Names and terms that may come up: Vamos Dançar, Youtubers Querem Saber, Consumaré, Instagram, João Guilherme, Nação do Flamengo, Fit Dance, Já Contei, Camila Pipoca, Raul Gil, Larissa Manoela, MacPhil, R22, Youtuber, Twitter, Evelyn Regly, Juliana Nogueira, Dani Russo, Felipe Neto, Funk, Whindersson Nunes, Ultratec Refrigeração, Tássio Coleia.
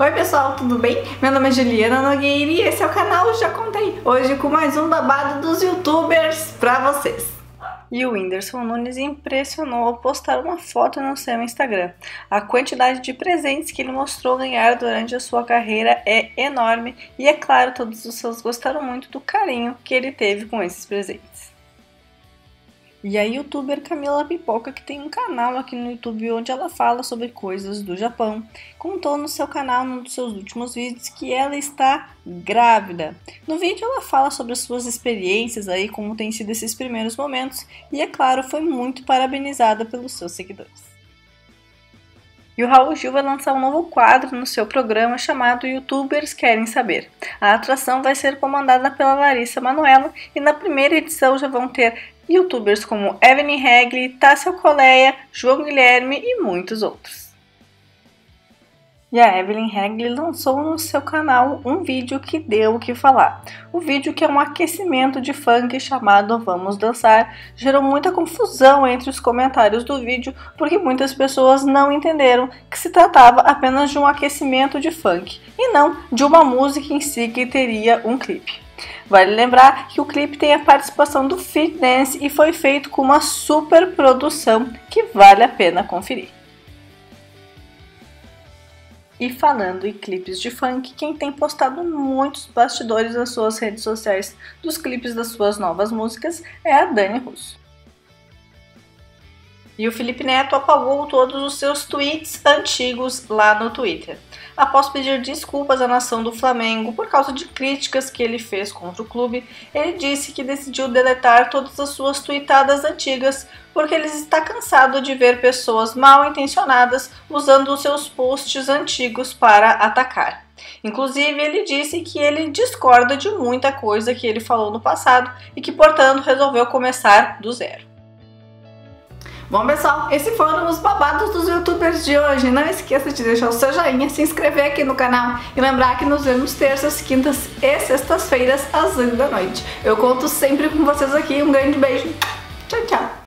Oi pessoal, tudo bem? Meu nome é Juliana Nogueira e esse é o canal Já Contei, hoje com mais um babado dos youtubers pra vocês. E o Whindersson Nunes impressionou ao postar uma foto no seu Instagram. A quantidade de presentes que ele mostrou ganhar durante a sua carreira é enorme e, é claro, todos os fãs gostaram muito do carinho que ele teve com esses presentes. E a youtuber Camila Pipoca, que tem um canal aqui no YouTube onde ela fala sobre coisas do Japão, contou no seu canal, num dos seus últimos vídeos, que ela está grávida. No vídeo ela fala sobre as suas experiências aí, como tem sido esses primeiros momentos, e é claro, foi muito parabenizada pelos seus seguidores. E o Raul Gil vai lançar um novo quadro no seu programa chamado Youtubers Querem Saber. A atração vai ser comandada pela Larissa Manoela e na primeira edição já vão ter youtubers como Evelyn Regly, Tássio Coleia, João Guilherme e muitos outros. E a Evelyn Regly lançou no seu canal um vídeo que deu o que falar. O vídeo, que é um aquecimento de funk chamado Vamos Dançar, gerou muita confusão entre os comentários do vídeo, porque muitas pessoas não entenderam que se tratava apenas de um aquecimento de funk e não de uma música em si que teria um clipe. Vale lembrar que o clipe tem a participação do Fit Dance e foi feito com uma super produção que vale a pena conferir. E falando em clipes de funk, quem tem postado muitos bastidores nas suas redes sociais dos clipes das suas novas músicas é a Dani Russo. E o Felipe Neto apagou todos os seus tweets antigos lá no Twitter, após pedir desculpas à Nação do Flamengo por causa de críticas que ele fez contra o clube. Ele disse que decidiu deletar todas as suas tweetadas antigas porque ele está cansado de ver pessoas mal intencionadas usando os seus posts antigos para atacar. Inclusive, ele disse que ele discorda de muita coisa que ele falou no passado e que, portanto, resolveu começar do zero. Bom pessoal, esses foram os babados dos youtubers de hoje. Não esqueça de deixar o seu joinha, se inscrever aqui no canal e lembrar que nos vemos terças, quintas e sextas-feiras às 8 da noite. Eu conto sempre com vocês aqui, um grande beijo!